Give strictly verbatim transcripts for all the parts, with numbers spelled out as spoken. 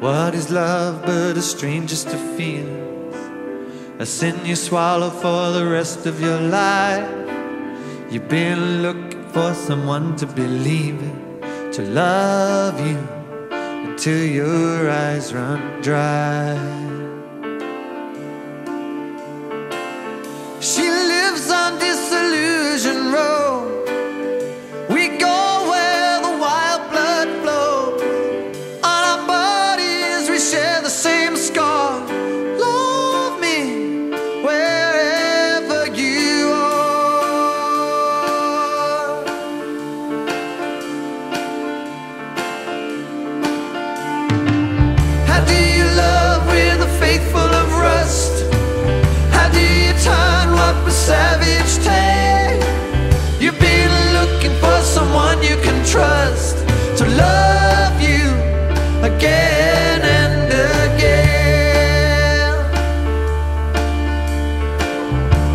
What is love but a stream just to feel? A sin you swallow for the rest of your life. You've been looking for someone to believe in, to love you until your eyes run dry. She lives on Disillusion Road. We go where the wild blood flows. On our bodies we share the same scar. Love me wherever you are. How do you love with a faith full of rust? How do you turn what was savage tame? You've been looking for someone you can trust to love you again and again.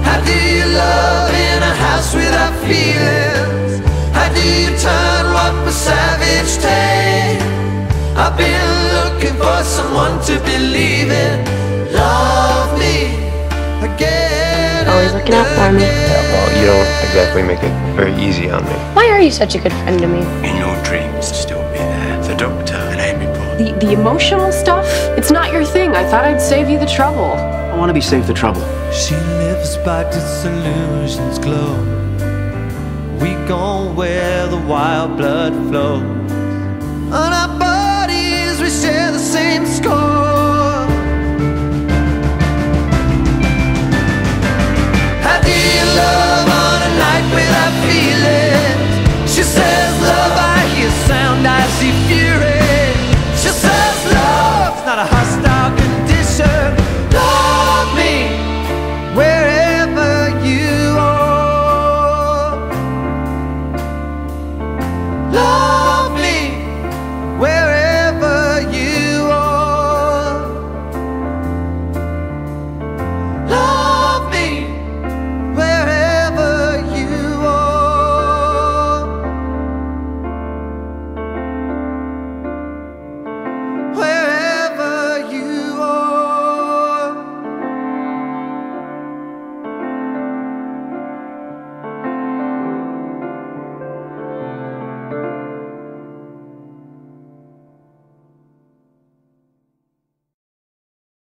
How do you love in a house without feelings? How do you turn what was savage tame? I've been looking for someone to believe in. Love me again. Always looking out for me. Yeah, well, you don't exactly make it very easy on me. Why are you such a good friend to me? In your dreams, still be there. The doctor and Amy Paul. The, the emotional stuff? It's not your thing. I thought I'd save you the trouble. I want to be saved the trouble. She lives by disillusion's glow. We go where the wild blood flows. On our bodies, we share the same score. Love on a night without feelings. She says, love, I hear sound, I see feelings.